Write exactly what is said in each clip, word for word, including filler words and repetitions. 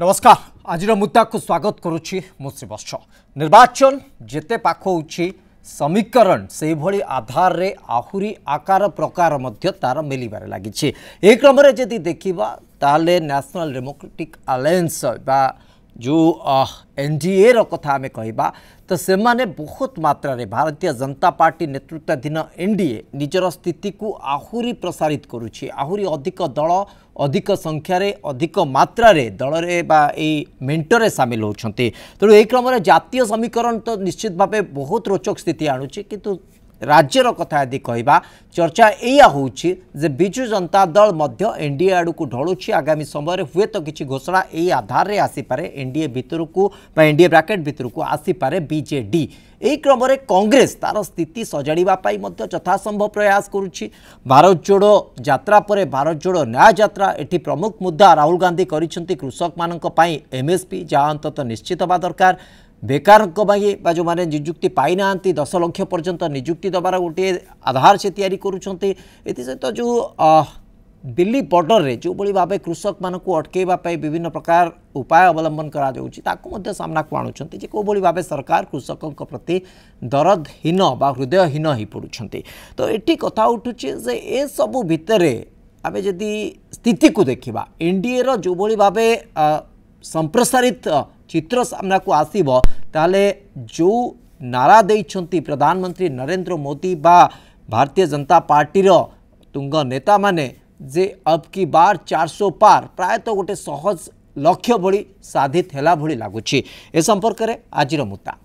नमस्कार आज मुद्दा को स्वागत करुच्ची श्रीवत्स निर्वाचन जेते पाखी समीकरण से भली आधार रे आहुरी आकार प्रकार मध्य तार मिलबार लगी क्रम जी देखा ताले नेशनल डेमोक्रेटिक अलायंस बा जो एनडीए रो कथा आम कहवा तो से माने बहुत मात्रा रे भारतीय जनता पार्टी नेतृत्वाधीन एनडीए निजर स्थिति को आहुरी प्रसारित करुच्ची आहुरी अधिक दल अधिक संख्यार अधिक मात्रा रे दल रे बा ए मेंटरे सामिल होती तेणु यही क्रम जातीय समीकरण तो निश्चित भाव बहुत रोचक स्थिति आणुची किंतु राज्यर कथा यदि कहवा चर्चा या होची जे बिजु जनता दल मध्य एनडीए आड़क ढलुची आगामी समय हुए तो किसी घोषणा यही आधार में आसीपे एनडीए भितर को एनडीए ब्राकेट भितर को आसीपे बीजेडी यही क्रम में कांग्रेस तार स्थिति सजाड़ापी यथासंभव प्रयास करुच्ची भारत जोड़ो यात्रा पर भारत जोड़ो न्याय यात्रा एटी प्रमुख मुद्दा राहुल गांधी करछंती कृषक मानक पई एमएसपी जहाँ अंतत निश्चित होगा दरकार बेकार जो मैंने निजुक्ति पाई ना दस लक्ष पर्यंत निजुक्ति दबार गोटे आधार से तैयारी करुँच जो दिल्ली बॉर्डर रे जो भली भाव कृषक मानक अटकवाई विभिन्न प्रकार उपाय अवलंबन करा सामना को आणुंट जो भाव सरकार कृषकों प्रति दरदहीन बा हृदयहीन हो पड़ुंट तो ये कथा उठुचे जे ए सबु भितर आम जदि स्थिति को देखा एनडीए रो जो भली भाव संप्रसारित चित्र सामना को आसीबो ताले जो नारा देइछंती प्रधानमंत्री नरेंद्र मोदी बा भारतीय जनता पार्टी रो तुंग नेता माने जे अब की बार चार सौ पार प्राय तो गोटे सहज लक्ष्य भली साधित हेला भली लागुची ए संपर्क रे आज मुद्दा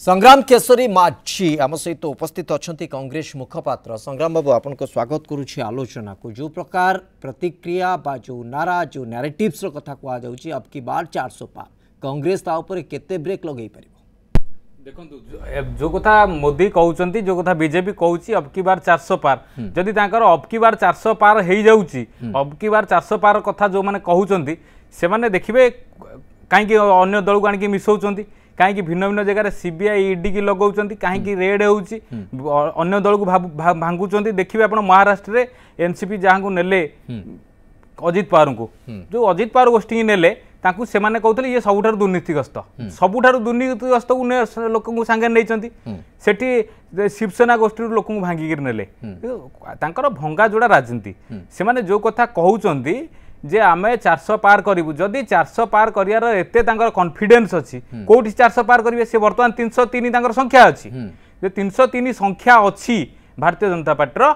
संग्राम केशरी माझी आम सहित तो उपस्थित अच्छा कांग्रेस मुखपात्र संग्राम बाबू आपन को स्वागत करुच्ची आलोचना को जो प्रकार प्रतिक्रिया बा जो नारा जो नैरेटिव्स कथा कहुच्छे अब की बार चार सौ पार कांग्रेस ता ऊपर केते ब्रेक लगे पार देखो जो कथा मोदी कहते जो कथा बीजेपी कहूँ अबकी बार चार सौ पार जदि अबकी बार चार सौ पार हो जाऊँगी अबकी बार चार सौ पार कथा जो मैंने कहते से मैंने देखिए कहीं अगर दल को आणिक मिसाऊँच कहीं भिन्न भिन्न जगह सीबीआई ईडी की लगाउछंती कहीं रेड होने दल को भांगुछंती देखिए आप महाराष्ट्र में एनसीपी जहाँ को नेले अजित पवार को जो अजित पवार गोष्ठी की नेले ताकू से माने कहते ये सबुठ दुर्नीतिग्रस्त सबुठ दुर्नीतिग्रस्त को लोक सांगे नहीं सेठी शिवसेना गोष्ठी लोक भांगिक नेले भंगा जोड़ा राजनीति से माने जो कथा कहउछंती जे आमे चार सौ पार करूँ जदि चार सौ पार कर कॉन्फिडेंस अच्छी कौटी चार सौ पार करेंगे सी बर्तमान तीन सौ तीन संख्या अच्छी जो तीन सौ तीन संख्या अच्छी भारतीय जनता पार्टी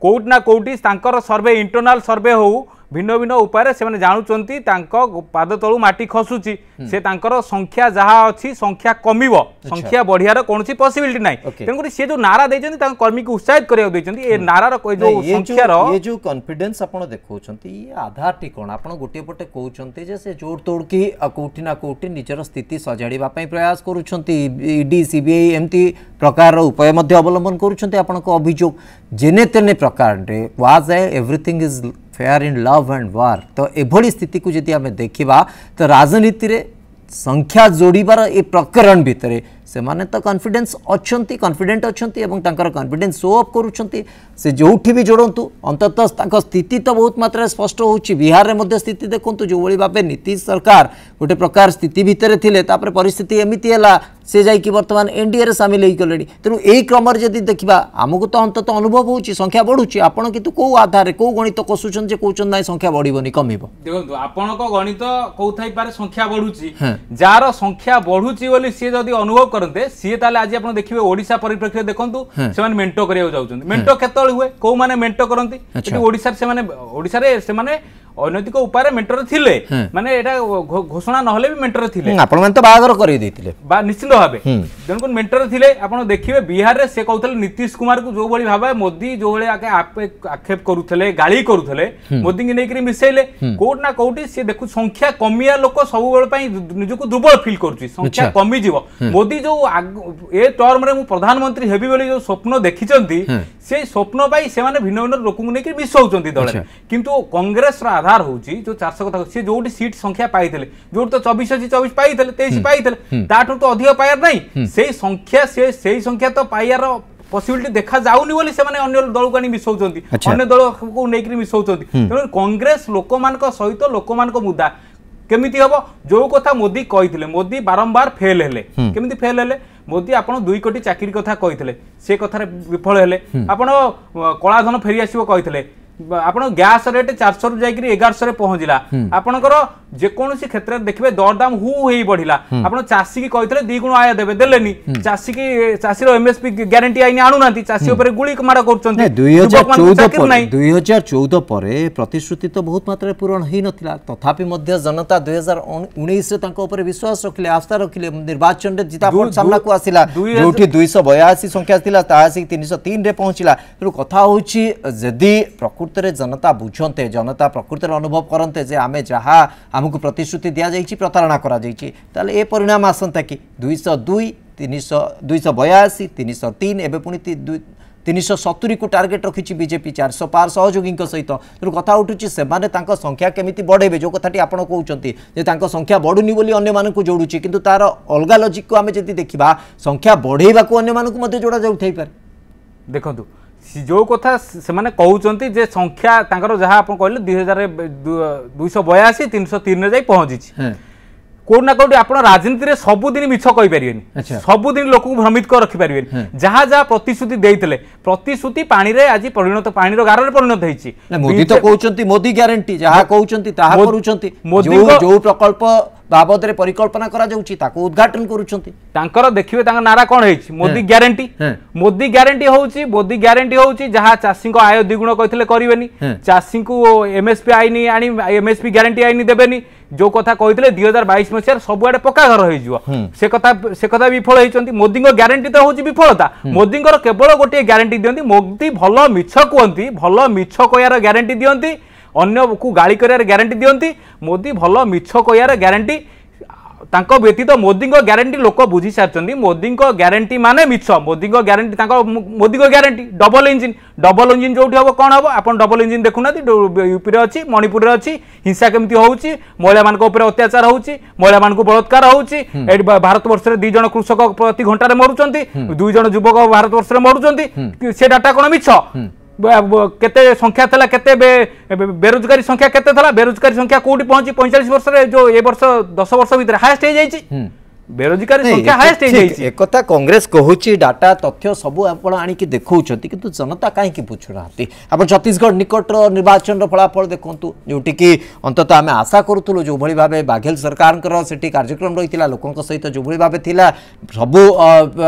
कौटी ना कौटी सर्वे इंटरनाल सर्वे हो भिन्न भिन्न उपाय से जानते पाद तलू माटी खसुची से संख्या जहाँ अच्छी संख्या कमी संख्या बढ़िया कौन पॉसिबिलिटी ना तेनाली सी जो नारा देते कर्मी को उत्साहित कर नारा जो संख्यार जो कॉन्फिडेंस आप देखते आधार टी कौन आप गोटे पटे कहते से जोड़ तोड़ की कौटी ना कौटी निजर स्थिति सजाड़ा प्रयास करुँच सीबीआई एमती प्रकार उपाय अवलम्बन करुँच अभियोग जेने तेने प्रकार everything is fair in love and war तो एभली स्थिति को यदि आम देखा तो राजनीति रे संख्या जोड़बार ए प्रकरण भितर से माने तो कॉन्फिडेंस अच्छी कॉन्फिडेंट अच्छी कॉन्फिडेंस शो अफ कर जोठी भी जोड़ू अंतत स्थिति तो बहुत मात्रा स्पष्ट होची बिहार में स्थिति देखूँ जो भाई भाव नीतीश सरकार गोटे प्रकार स्थिति भितर थे परिस्थिति एमती है सी जाकि बर्तमान एनडीए रे सामिल होगले तेणु यही क्रम जदि देखा आमको तो अंतत अनुभव होची संख्या बढ़ुची आपड़ कि कौ आधार कौ गणित कसुचन कौन ना संख्या बढ़ी कम देखो आपण गणित कौ थे संख्या बढ़ुची जार संख्या बढ़ुची सी जदि अनुभव करते सी आज आप देखिए ओडिशा परिप्रेक्षी देखो से मेंटो कर मेंटो केतल हुए कौ मैंने मेंटो करती ओडिशा से माने ओडिशा रे से माने अनैतिक उपाय मेंटर थिले माने एटा घोषणा नहले भी मेंटर थिले आपण मन तो बागर कर देथिले बा निश्चित भाबे जणको मेंटर थिले आपण देखिबे बिहार रे से कहथले नीतीश कुमार को जो बळी भाबे मोदी जो बळी आके आक्षेप करूथले गाली करूथले मोदी के नेकरी मिसेले कोट ना कोटी से देखु संख्या कमिया लोक सब बेल पई निजको दुर्बल फील करछि संख्या कमी जीव मोदी जो ए टर्म रे मु प्रधानमंत्री हेबी बोली जो स्वप्न देखिचंती से स्वप्न पई से माने भिन्न भिन्न लोक नेकरी मिसौचंती दळे किंतु कांग्रेस रा आधार हूँ जो चार सौ कथ सी जो सीट संख्या पाई जो तो चौबीस अच्छी चौबीस पाई तेईस पाई तो अधिक पायार ना से संख्या से से संख्या तो पायार पॉसिबिलिटी देखा जाऊनी बोली से माने अन्य दल को मिसाऊंट अन्य दल को लेकिन मिसाऊँ तेणु कांग्रेस लोक मान सहित लोक मान मुद्दा केमिति हम जो कथा मोदी कही मोदी बारंबार फेल हेले केमिति फेल हेले मोदी आप दुई कोटी चाकरी कथा कही से कथार विफल हेले आप कलाधन फेरी आसो कही आप गैस रेट चार सौ जागारशे पहुंचला आपणकर जेकोसी क्षेत्र में देखिए दरदाम हु हो बढ़ला आप चाषी की कही दिगुण आय देवे देले चाषी की चाषी एमएसपी ग्यारंटी आईन आणुना चाषी गुड़ी माड़ कर दुई हजार चौदह पर प्रतिश्रुति तो बहुत मात्रा पूरण हो नाला तथापि जनता दुई हजार उन्नीस विश्वास रखिले आस्था रखिले निर्वाचन में जिताफल सामना को आसला दुईश बयासी संख्या थी तीन सौ तीन रे पहुंचला तेणु कथा हूँ जदि प्रकृति जनता बुझंते जनता प्रकृति अनुभव करते जे आमे जहाँ आमको प्रतिश्रुति दि जाइए प्रतारणा करा ए परिणाम आसंता कि दुईश दुई तीन दुईश बयासी तीन सौ तीन एवं पुणी तीन सौ सतुरी को टार्गेट रखी बीजेपी चार सौ पार सहयोगी सहित तेणु कथा उठू से संख्या केमी बढ़े जो कथी आप कहते संख्या बढ़ुनी अगर जोड़ूची कि तार अलग लॉजिक को आम जब देखा संख्या बढ़ेवा अन्य जोड़ा जाए देखो जो कथा से माने कहते जे संख्या जहाँ आप कहले दुई हजार दुईश बयासी तीन सौ तीन में जा पहुँची कौटना कौटी आप राजनीति में सबुदिन मिछ कही पारे सबुदिन लोक भ्रमित कर रखी पारे जहाँ जहाँ प्रतिश्रुति देते प्रतिश्रुति पानी रे आज परिणत पानी गारे परिणत होती मोदी तो कहते मोदी ग्यारंटी जहाँ कहते मोदी जो प्रकल्प बाबद रे परिकल्पना करा जाउची ताको उद्घाटन करूछंती तांकर देखिबे तांका नारा कोन हेछि मोदी ग्यारंटी मोदी ग्यारंटी होउची मोदी ग्यारंटी होउची जहा चासिंग को आय द्विगुण कहितले करिवेनी चासिंग को एमएसपी आईनी आनी एमएसपी ग्यारंटी आईनी देबेनी जो कथा कहितले दो हजार बाईस मसियार सबुआडे पक्का घर होई जुवा से कथा से कथा विफल हेचंती मोदी को ग्यारंटी तो होउची विफलता मोदी को केवल गोटे ग्यारंटी दियंती मोदी भलो मिछ कुअंती भलो मिछ कयार ग्यारंटी दियंती अन्य को गाड़ी कर ग्यारंटी दियंती मोदी भल मिछ कह ग्यारंटी तांको व्यतीत मोदी ग्यारंटी लोक बुझी सारी मोदी ग्यारंटी माने मिछ Modi guarantee Modi guarantee double engine double engine जो हम कौन हम आप डबल इंजिन देखुना यूपी में अच्छी मणिपुर में अच्छी हिंसा केमती होती महिला मान अत्याचार होती महिला मान बलात्कार होती भारत वर्ष में दीज कृषक प्रति घंटे मरुंच दुईज युवक भारत वर्ष में मरुंच से डाटा कौन मिछ केते संख्या थला केते बेरोजगारी संख्या केते थला बेरोजगारी संख्या कोटी पहुंची पैंतालीस वर्ष रे जो ए वर्ष दस वर्ष भीतर हाईएस्ट हो जाइए बेरोजगारी संख्या हाईएस्ट हो जाइए एक कथा कांग्रेस कहूची डाटा तथ्य सब आपण आनी कि देखौछथि किंतु जनता काहे कि पुछु रहथि आपण छत्तीसगढ़ निकट निर्वाचन फलाफल देखंतु जोटी कि अंततः आम आशा करूथुलो जो भली भाबे बाघेल सरकारकर सेठी कार्यक्रम रहितिला लोकक सहित जो भली भाबे थिला सबु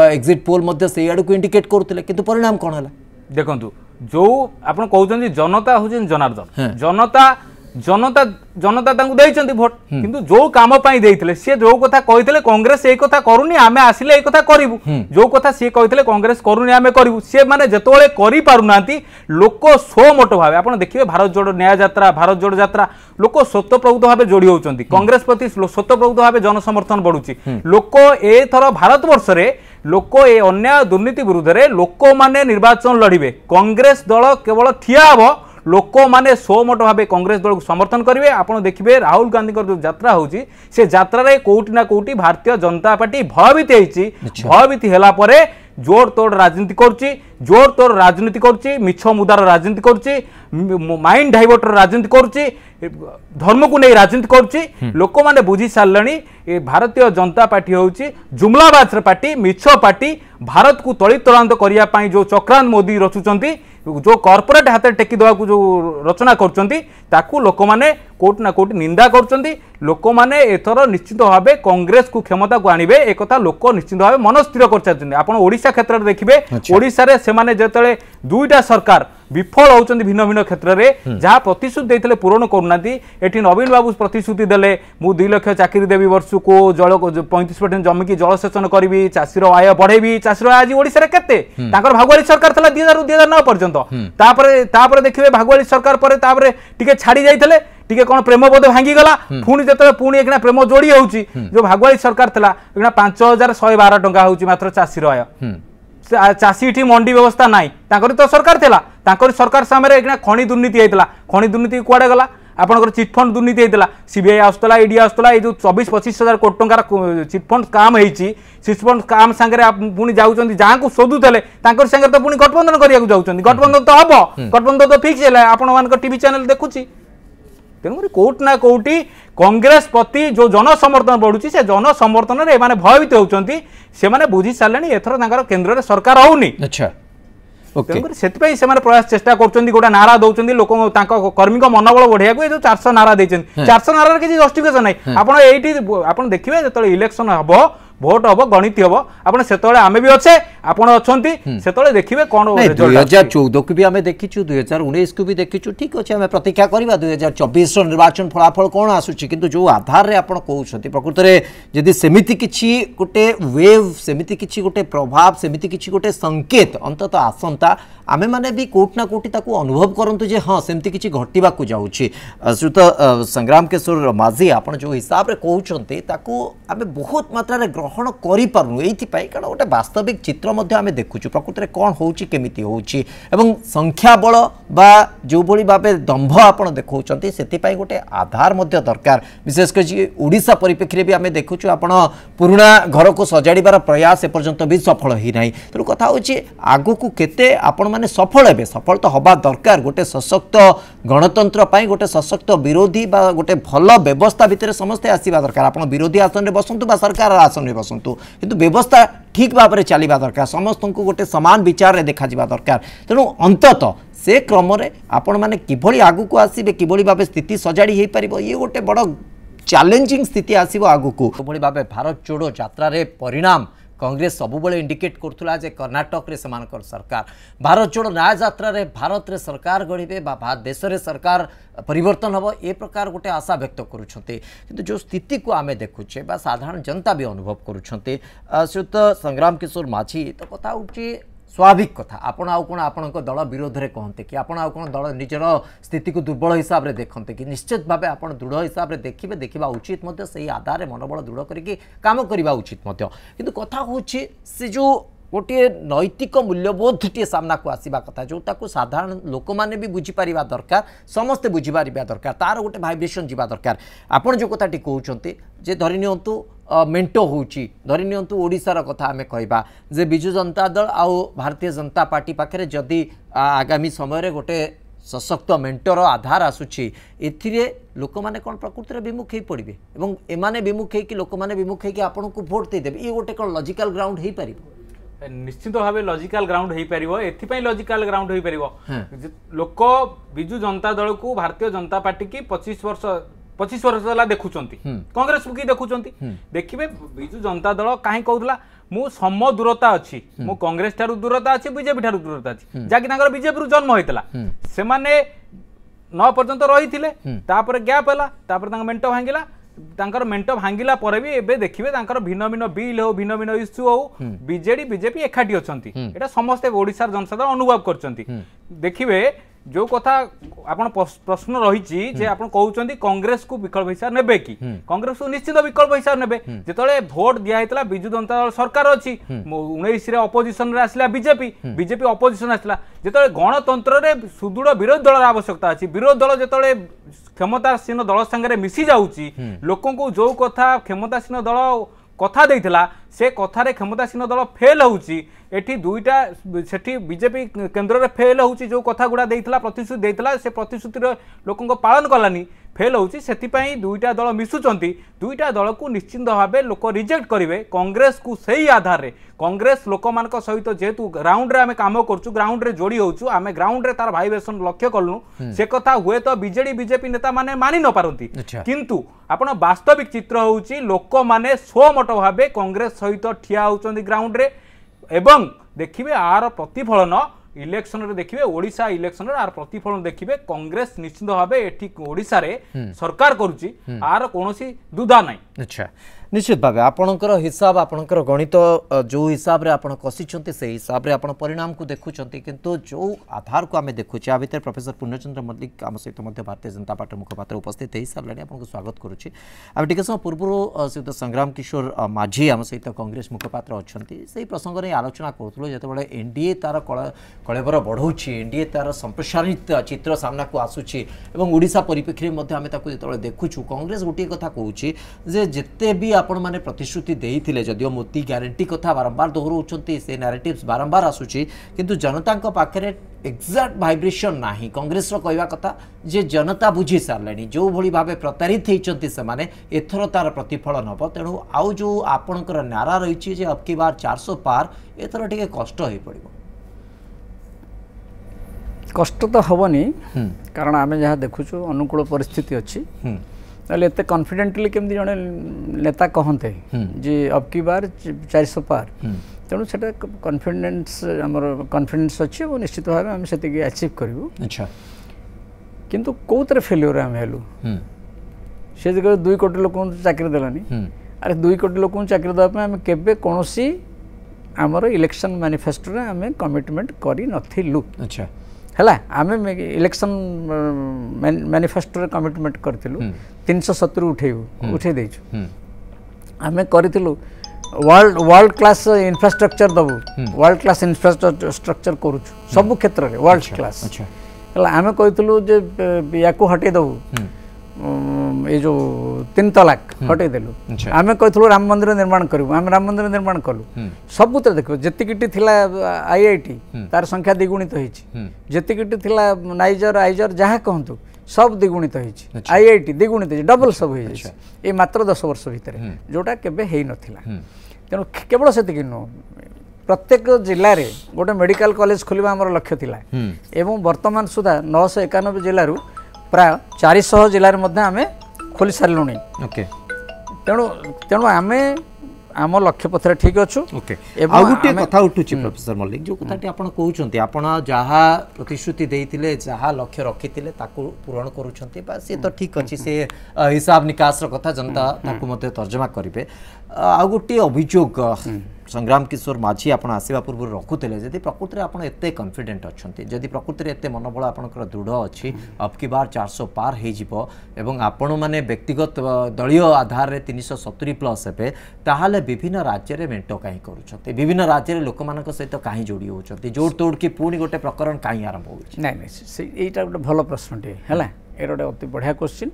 एग्जिट पोल मध्ये से आड़ को इंडिकेट करथुले किंतु परिणाम कोन हला देखंतु जो आप कहते जनता हूँ जनार्दन जनता जनता जनता देते भोट किंतु जो काम देते सी जो कथा कही कांग्रेस एक कथा करूनी आम आसिले एक कथा करूँ जो कथा सी कही कांग्रेस करूनी आम करूँ सी मैंने जिते करि पारुनांती लोक सो मोटो भाव आप देखिए भारत जोड़ो न्याय यात्रा भारत जोड़ो यात्रा लोक स्वतःप्रभूत भाव जोड़ी होती कांग्रेस प्रति स्वतःप्रभूत भाव जनसमर्थन बढ़ुची लोक एथर भारत वर्ष में लोक ए अन्याय दुर्नीति विरुद्ध रे लोक माने निर्वाचन लड़िबे कांग्रेस दल केवल ठिया हबो लोक माने सोमोट भाव कांग्रेस दल को समर्थन करेंगे आप देखिए राहुल गांधी जो यात्रा होची से यात्रा रे कोटी ना कोटी भारतीय जनता पार्टी भयभीत होती भयभीत होला परे जोर तोड़ राजनीति करची जोर तोड़ राजनीति करची मिछ मुदार राजनीति करची माइंड डाइवर्टर राजनीति करची धर्म को नहीं राजनीति करची लोक माने बुझी सारलणी ए भारतीय जनता पार्टी होची जुमलाबाज पार्टी मिछ पार्टी भारत को तळी तळांत करिया पई जो चक्रांत मोदी रचुचंती जो कॉर्पोरेट हाथ टेकी देवा जो रचना कर लोक मैंने कोट ना कोट निंदा कर लोक मैंने एथर निश्चित भाव कांग्रेस को क्षमता को आने एक लोक निश्चित भाव मन स्थिर करा क्षेत्र में देखिए ओडिशा से माने जतले दुईटा सरकार विफल होती भिन्न भिन्न क्षेत्र में जहाँ प्रतिश्रुति देते पूरण करना ये नवीन बाबू प्रतिश्रुति देले मु दुई लक्ष चाकरी देवी वर्ष को जल पैंतीस परसेंट जमी की जलसेचन करी चाषीर आय बढ़े चाषीर आय आज ओडिशा केते भागवाली सरकार था दुई हजार दुई हजार नौ पर्यटन देखिए भागवाली सरकार पर छाड़ी जाते टिके कौन प्रेम बोध भांगीगला पुणी जो पुणी एक प्रेम जोड़ी हो जो भागवाली सरकार था एक पांच हजार शहे बारह टंका हो मात्र चाषीर आय चाषी मंडी व्यवस्था नाई तो सरकार थी सरकार सामने एक खणी दुर्नीति होता खणी दुर्नीति कुआडे गला आपंकर चिटफंड दुर्नीति होता सीबीआई आसला ईडी आसला ये जो चौबीस पचिश हजार कोटी टकर चिटफंड काम हो चिटफंड काम सांगे पुणी जाऊँच जहाँ शोधुले सांगे तो पुणी गठबंधन कराया जाऊँच गठबंधन तो हम गठबंधन तो फिक्स है आपण टीवी चैनल देखुची तेणुकर कोर्ट ना कोटी कांग्रेस प्रति जो जनसमर्थन बढ़ुची से जनसमर्थन रे माने भयभीत होउचंती से माने बुझी सारलेनी एथरो नागर केंद्र रे सरकार आउनी अच्छा ओके तेणुकर सेत पई से माने प्रयास चेष्टा करचंती गोडा नारा दउचंती लोक तांको कर्मी को मनोबल बढ़िया को ए जो चार सौ नारा देचंती चार सौ नारा रे किछि जस्टिफिकेशन नाही आपण एठी आपण देखिबे जतले इलेक्शन हबो भोट हम गणित हम आपड़ से आम भी अच्छे आप से देखिए कौन दुई हजार चौदह को भी आम देखीचु दुई हजार उन्नीस को भी देखीचु ठीक अच्छे आम प्रतीक्षा करवा दुई हजार चौबीस निर्वाचन फलाफल कौन आसूसी किंतु जो आधार रे आपड़ कहते प्रकृत में जदि सेमती किसी गोटे वेव सेमती किसी गोटे प्रभाव सेमती किसी गोटे संकेत अंतत आसंता आम मैंने भी कौटना कौटी अनुभव करूँ जे हाँ सेमती किसी घटवा जाऊँगी श्रुत संग्राम किशोर माझी आपड़ जो हिसाब से कहते आम बहुत मात्रा ग्रहण ग्रहण करूँ ये कारण गोटे वास्तविक चित्र आम देखुचु प्रकृत में कौन होमि हो संख्या बल बा जो भाव दंभ आप देखा से गोटे आधार दरकार विशेषकर ओडिशा परिप्रेक्षी भी आम देखुचु आपण पुराणा घर को सजाड़बार प्रयास एपर्तंत भी सफल होना तेणु कथा आग को केते आपण मैंने सफल हे सफल तो हवा दरकार गोटे सशक्त गणतंत्र गोटे सशक्त विरोधी गोटे भल व्यवस्था भितर समस्ते आसवा दरकार आप विरोधी आसन में बसतु बा सरकार आसन में बसतु किंतु व्यवस्था ठीक भाव में चलवा दरकार समस्त को गोटे सामान विचार रे देखा जा दरकार तेणु अंतत से क्रम रे आपण माने किभली आगु को आसीबे किभली भाव स्थिति सजाड़ी हो पारिबो ये गोटे बड़ चैलेंजिंग स्थिति आसीबो आगु को किभली भाव भारत जोड़ो यात्रा रे परिणाम कांग्रेस सबुबले इंडिकेट करथुला जे कर्नाटक रे समानकर सरकार भारत जोड़ो न्याय यात्रा रे भारत रे सरकार गढ़े बा देश रे सरकार परिवर्तन हम ए प्रकार गोटे आशा व्यक्त करुँचे किंतु जो स्थिति को आम देखुचे बा साधारण जनता भी अनुभव करुँचे श्रुत संग्राम किशोर माझी तो कथा उठे स्वाभाविक कथा आपण आउ कोन आपणक दल विरोध रे कहते कि आपण आउ कोन दल निजर स्थिति को दुर्बल हिसाब रे देखते कि निश्चित भाव आपण दृढ़ हिसाब रे देखिबे देखिबा उचित मध्य सही आधार रे मनोबल दृढ़ करिके काम करबा उचित मध्य किंतु कथा होछि से जो गोटे नैतिक मूल्यबोध टी सामना को आसवा कथा जोटा को साधारण लोक मैंने भी बुझीपर दरकार समस्ते बुझीपर दरकार तार गोटे भाइब्रेसन जीवा दरकार आपड़ जो कथाटी कहते जे धरी नियंतु मेंटो होची धरी नियंतु ओडिसा कथा आम कहवा जे बिजु जनता दल आउ भारतीय जनता पार्टी पाखे जदि आगामी समय रे गोटे सशक्त मेंटोर आधार आसूची ए लोक मैंने कौन प्रकृति में विमुख हो पड़े और एमाने विमुख होकर लोक मैंने विमुख होकर आपण को भोट देदेव ये गोटे कौन लॉजिकल ग्राउंड हो पार निश्चित भाव लॉजिकल ग्राउंड हो पार एपाई लॉजिकल ग्राउंड हो पार लोक बिजु जनता दल को भारतीय जनता पार्टी की पच्चीस वर्ष पच्चीस वर्ष है देखुंट कांग्रेस को किए देखुंट देखिए बिजु जनता दल कहीं कहला मु सम दूरता अच्छी मु कांग्रेस ठारू दूरता अच्छी बीजेपी ठारू दूरता अच्छी जहाँकिर बीजेपी जन्म होता से नौ पर्यंत रही थे गैप है मेट भांगा मेट भांगा पर भी एबे देखिए भिन्न भिन्न बिल हो भिन्न भिन्न इश्यू हो बीजेडी बीजेपी एकाठी अच्छी यहाँ समस्ते ओडिशार जनसाधारण अनुभव कर देखिए जो कथा आपण प्रश्न रही जे आपण कहउचंदी कांग्रेस को विकल्प हिसाब नेबे कि कांग्रेस को निश्चित विकल्प हिसाब नेबे जेतळे भोट दिया हेतला बिजु जनता दल सरकार अछि उन्नीस रे ऑपोजिशन रे आसला बीजेपी बीजेपी ऑपोजिशन आसला जेतळे गणतंत्र रे सुदृढ़ विरोध दल आवश्यकता अछि विरोध दल जेतळे क्षमतासीन दल संगे मिसी जाउछि लोकन को जो कथा क्षमतासीन दल कथा देइथिला से कथार क्षमतासीन दल फेल होउछि एठी दुईटा सेठी बीजेपी केंद्र रे फेल होउछि जो कथा गुडा देइथिला प्रतिश्रुति देइथिला से प्रतिश्रुतिर लोकन को पालन कलानी फेल होउछि सेठी पई दुईटा दल मिसुचंती दुईटा दल को निश्चिंत भाबे लोक रिजेक्ट करिवे कांग्रेस को सही आधार रे कांग्रेस लोक मानक सहित जेतु ग्राउंड रे आमे काम करछु ग्राउंड रे जोड़ी होउछु आमे ग्राउंड रे तार भाइब्रेशन लक्ष्य करलु से कथा हुए तो बीजेडी बीजेपी नेता माने मानि न पारंती किंतु आपण वास्तविक चित्र होउछि लोक माने सोमोटो भाबे कांग्रेस सहित ठिया होउचंदी ग्राउंड रे एवं देखिबे आर प्रतिफलन इलेक्शन रे देखिबे ओडिशा इलेक्शन रे आर प्रतिफलन देखिबे कांग्रेस निश्चित भाबे एठी ओडिसा रे सरकार करूची आर कोनोसी दुधा नाही। अच्छा निश्चित भाव आपणकर हिसाब आपणकर गणित जो हिसाब रे आपण कसिचंती से हिसाब रे आपण परिणाम को देखुचंती किंतु जो आधार को आमे देखुचे आ भीतर प्रोफेसर पूर्णचंद्र मल्लिक आम सहित मध्य भारतीय जनता पार्टी मुखपात्र उपस्थित है सारे आपको स्वागत करुच्ची आम टे समय पूर्व श्रीयुक्त संग्राम किशोर माझी आम सहित कांग्रेस मुखपात्र अच्छे से प्रसंग में आलोचना करूँ जो एनडीए तार कलेवर बढ़ाऊँगी एनडीए तार संप्रसारित चित्र सामना को आसूची ओडिशा परिप्रेक्षी में जो देखुचु कांग्रेस गोटे कथा कहूँ जे जिते भी आपण मैंने प्रतिश्रुति देते जदिव मोदी ग्यारंटी कथा बारंबार दोहराउछंती से नारेटिव्स बारंबार आसूची किंतु जनता को पाखरे एक्जाक्ट भाइब्रेसन ना कांग्रेस कहवा कथा जे जनता बुझी सारे जो भली भाव प्रतारित होती से माने एथर तार प्रतिफलन हम तेणु आउ जो आपणकर नारा रही जे अबकी बार चार सौ पार एथर टे कष्ट हो पड़ो कष्ट तो हेनी कारण आम जहाँ देखुचु अनुकूल परिस्थिति अच्छी एत कन्फिडेन्टली केमती जड़े नेता कहते जी अबकी बार चार सौ पार तेणु से कन्फिडेन्स आमर कन्फिडेन्स अच्छे और निश्चित भाव आम से आचिव करूँ अच्छा किंतु कौतर फेल्यूर आम हेलु से कह दुई कोटी लोक चाकरी देलानी अरे दुई कोटी लोक चाकरी देवाई आम केबे कौन आमर इलेक्शन मैनिफेस्टो आम कमिटमेंट करूँ अच्छा है आम इलेक्शन मैनिफेस्टो कमिटमेंट करूँ तीन सौ सत्तर उठे उठे देचु आम करूँ वर्ल्ड वर्ल्ड क्लास इंफ्रास्ट्रक्चर दबू वर्ल्ड क्लास इंफ्रास्ट्रक्चर करूँ सब क्षेत्र में वर्ल्ड क्लास है आम कही या हटे दबू ये जो तीन तलाक हटे देलु आम कही राम मंदिर निर्माण करूँ आम राम मंदिर निर्माण कलु सबुत देखो जेतिकिटी थिला आई आई टी तार संख्या द्विगुणित होती जेतिकिटी थिला नाइजर आइजर जहाँ कहतु सब द्विगुणित होती आई आई टी द्विगुणित डबल सब हो ये मात्र दस वर्ष भितर जोटा केबे हेई नथिला तेणु केवल से नुह प्रत्येक जिले में गोटे मेडिकल कॉलेज खोलिबा हमर लक्ष्य थिला एवं वर्तमान सुधा नौ सौ एकानबे जिलूर प्राय चार सौ जिले में खोली सारू तेणु तेणु आम आम लक्ष्य पथर ठीक अच्छु आउ गोटे कथा उठुची प्रोफेसर मल्लिक जो कथाटी आप कहते हैं जहाँ प्रतिश्रुति देते जहाँ लक्ष्य रखी पूरण करुँच सी तो ठीक अच्छे से हिसाब निकास कथा जनता तर्जमा करेंगे आउ गोटे अभियोग संग्राम किशोर माझी आप आसवा पूर्व रखुते जब प्रकृति में आपड़ एत कन्फिडेन्ट अच्छा जब प्रकृति में एत मनोबल आपंकर दृढ़ अच्छी अबकी बार चार सौ पार हो मैंने व्यक्तिगत दलीय आधार में तीन सौ सतुरी प्लस हे ताहले विभिन्न राज्य में मेट कहीं करुँच विभिन्न राज्य में लोक मान सहित कहीं जोड़ी होती जोड़ तोड़ की पुणी गोटे प्रकरण कहीं आरंभ हो यहाँ गोटे भल प्रश्नटे है ये गोटे अति बढ़िया क्वेश्चन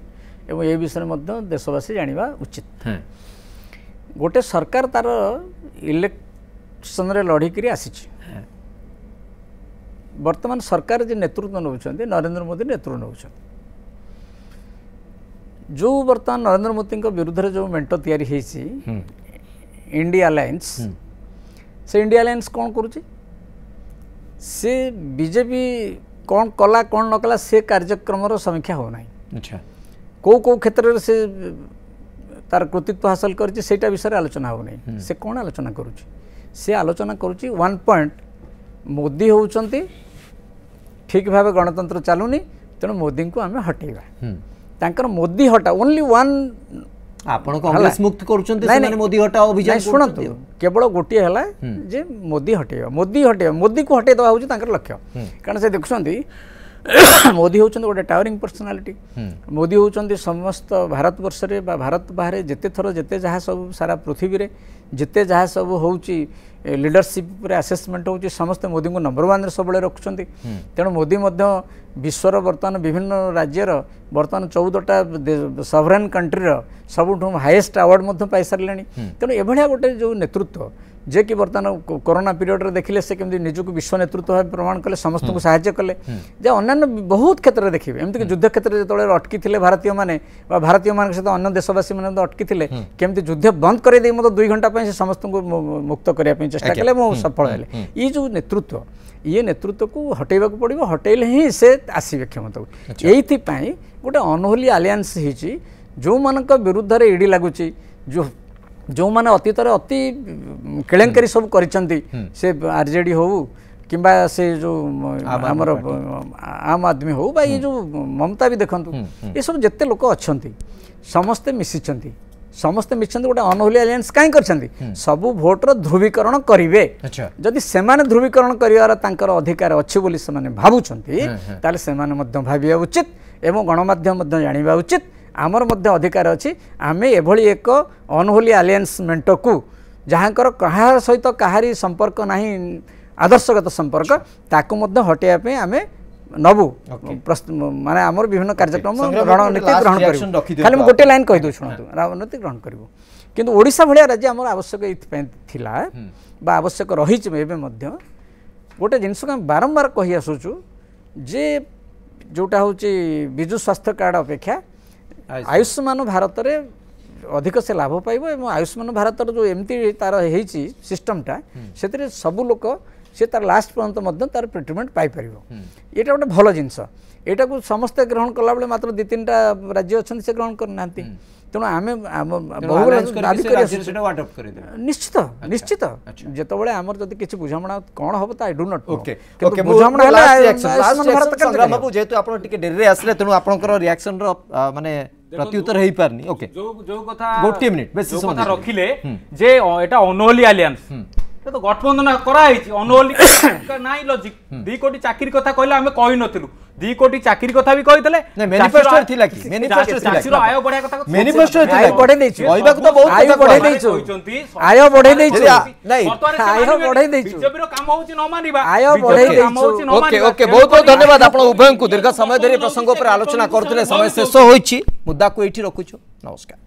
और ये विषय में देशवासी जाना उचित गोटे सरकार तार इलेक्शन रे लड़िकी आसी वर्तमान सरकार जे नेतृत्व नौकरी नरेंद्र मोदी नेतृत्व नौ जो वर्तमान नरेंद्र मोदी विरुद्ध जो मेंट तैयारी इंडिया अलायंस से इंडिया अलायंस कौन करुच्ची से बीजेपी कौन कला कौन नकला से कार्यक्रम समीक्षा होना अच्छा कौ कौ क्षेत्र से तार कृतित्व हासिल करटा विषय आलोचना हो नहीं से कौन आलोचना करुच्ची आलोचना करुच्ची वन पॉइंट मोदी होती ठीक भाव गणतंत्र चलूनी तेणु मोदी को आम हटेगा मोदी हटा ओनली वन कांग्रेस मुक्त कर मोदी हटाओ शुणु केवल गोटे है मोदी हटेगा मोदी हटेगा मोदी को हटे देवा हूँ लक्ष्य कारण से देखते मोदी होउछन गोटे टावरिंग पर्सनालिटी मोदी होउछन समस्त भारत वर्ष रे बा भारत बाहर जिते थर जिते जहाँ सब सारा पृथ्वी रे जिते जहाँ सब होउची लीडरशिप रे असेसमेंट होउची समस्त मोदी को नंबर वन रे सबले रखुछंती तेणु मोदी मध्य विश्वर वर्तमान विभिन्न राज्यर वर्तमान चौदहटा सवरेन कंट्री रो सबुठु हाईएस्ट अवार्ड मध्य पाई सारलेनी तेणु एभलिया गोटे जो नेतृत्व जे कि बर्तमान कोरोना पीरियड रे देखिले से केमती निजुक विश्व नेतृत्व भाव प्रमाण कले समस्त को साहाय्य कले जे अन्य बहुत क्षेत्र देखिए एमती युद्ध क्षेत्र जो अटकी थे भारतीय माने बा भारतीय मान सहित अन्य देशवासी माने अटकी थे केमती युद्ध बंद कर दे मत दुई घंटा से समस्त को मुक्त करने चेष्टा कले मो सफल हेले ये जो नेतृत्व ये नेतृत्व को हटेवा को पड़ो हटेले ही से आसवे क्षमता को यही गोटे अनहोली आलियंस होती जो मान विरुद्ध रे ईडी लगुची जो जो माने अतीतर अति केलेंकारी सब करिसंती से आरजेडी हो किंबा से जो हमर आम आदमी हो बा ये जो ममता भी देखंतु ये सब जत्ते लोक अच्छंती समस्त मिसिचंती समस्त मिशन गोटे अनहोली आलियंस कहीं कर सबू भोटर ध्रुवीकरण करेंगे जदि से ध्रुवीकरण कर अधिकार अच्छी भावुंट से भाव उचित एवं गणमाध्यम जाना उचित आमर मध्य अधिकार अच्छी आम एभली एक अनहोली आलियंस मेंट को जहाँकर कह सहित कहारी संपर्क नहीं आदर्शगत संपर्क ताकू हटायापी आम नबू माने आमर विभिन्न कार्यक्रम रणनीति ग्रहण कर खाली गोटे लाइन कहीदे शुणु रणनीति ग्रहण करूँ किंतु ओडिशा भाया राज्य आम आवश्यक ये आवश्यक रही गोटे जिनस बारंबार कही आसुचु जे जोटा हूँ विजु स्वास्थ्य कार्ड अपेक्षा आयुष्मान भारत में अधिक से लाभ पाइब एवं आयुष्मान भारत जो एमती तार हो सिस्टमटा से सबू लोक सी तार लास्ट पर्यटन तार ट्रिटमेंट पाइपर ये गोटे भल जिनस को समस्ते ग्रहण कला बेल मात्र दी तीन टाइम राज्य अच्छा से ग्रहण करना तेणु आम निश्चित निश्चित जो आम किसी बुझाणा कौन हम तो आई डू नॉट बाबू जेहेतु आप डेरी आसे तेणु आपंकर रिएक्शन माने प्रत्युत्तर हो पारनी ओके जो जो कथा गोटे मिनिट बेस कथा रखिले जे एटा अनहोली अलायंस तो तो गठबंधन करा हिची अनहोली का नाही लॉजिक दो कोटी चाकरी कथा कहला हमें कहि नथिलु दो कोटी चाकरी कथा भी कहितले मैनिफेस्टो थिला कि मैनिफेस्टो चाकरी आय बढे कथा मैनिफेस्टो आय बढे देइछु कहबा को तो बहुत कथा बढे देइछु आय बढे देइछु नाही आय बढे देइछु बीजेपी रो काम होउची न मानिबा आय बढे देइछु ओके ओके बहुत बहुत धन्यवाद आपण उभयंकु दीर्घ समय धरि प्रसंग पर आलोचना करथले समय शेष होईची मुद्दा को एठी रखुछु नमस्कार।